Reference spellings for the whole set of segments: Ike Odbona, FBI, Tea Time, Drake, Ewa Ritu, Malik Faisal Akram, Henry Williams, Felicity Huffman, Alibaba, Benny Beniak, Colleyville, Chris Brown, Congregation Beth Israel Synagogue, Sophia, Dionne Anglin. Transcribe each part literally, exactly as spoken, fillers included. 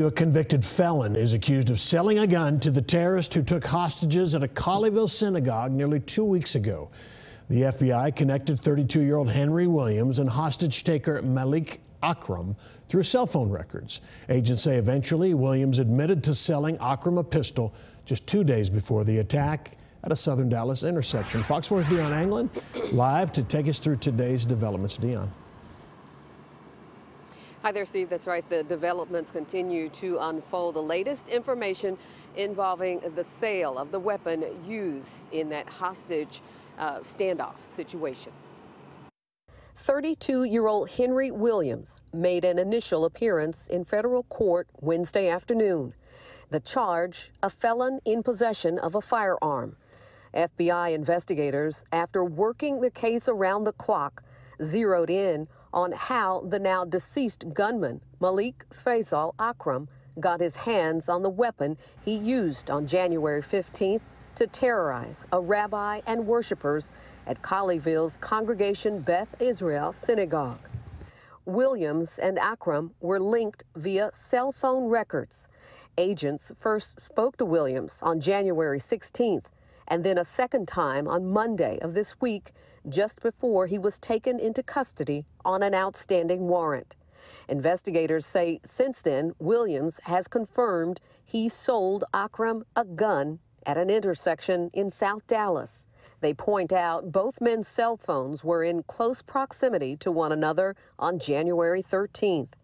A convicted felon is accused of selling a gun to the terrorist who took hostages at a Colleyville synagogue nearly two weeks ago. The F B I connected thirty-two-year-old Henry Williams and hostage taker Malik Akram through cell phone records. Agents say eventually Williams admitted to selling Akram a pistol just two days before the attack at a southern Dallas intersection. Fox four's Dionne Anglin live to take us through today's developments. Dionne. Hi there, Steve. That's right. The developments continue to unfold. The latest information involving the sale of the weapon used in that hostage uh, standoff situation. thirty-two-year-old Henry Williams made an initial appearance in federal court Wednesday afternoon. The charge, a felon in possession of a firearm. F B I investigators, after working the case around the clock, zeroed in on how the now deceased gunman, Malik Faisal Akram, got his hands on the weapon he used on January fifteenth to terrorize a rabbi and worshipers at Colleyville's Congregation Beth Israel Synagogue. Williams and Akram were linked via cell phone records. Agents first spoke to Williams on January sixteenth and then a second time on Monday of this week, just before he was taken into custody on an outstanding warrant. Investigators say since then, Williams has confirmed he sold Akram a gun at an intersection in South Dallas. They point out both men's cell phones were in close proximity to one another on January thirteenth.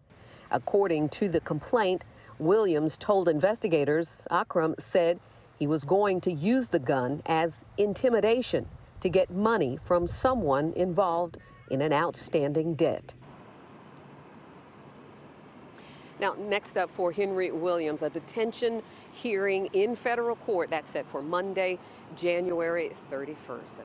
According to the complaint, Williams told investigators Akram said he was going to use the gun as intimidation to get money from someone involved in an outstanding debt. Now, next up for Henry Williams, a detention hearing in federal court that's set for Monday, January thirty-first.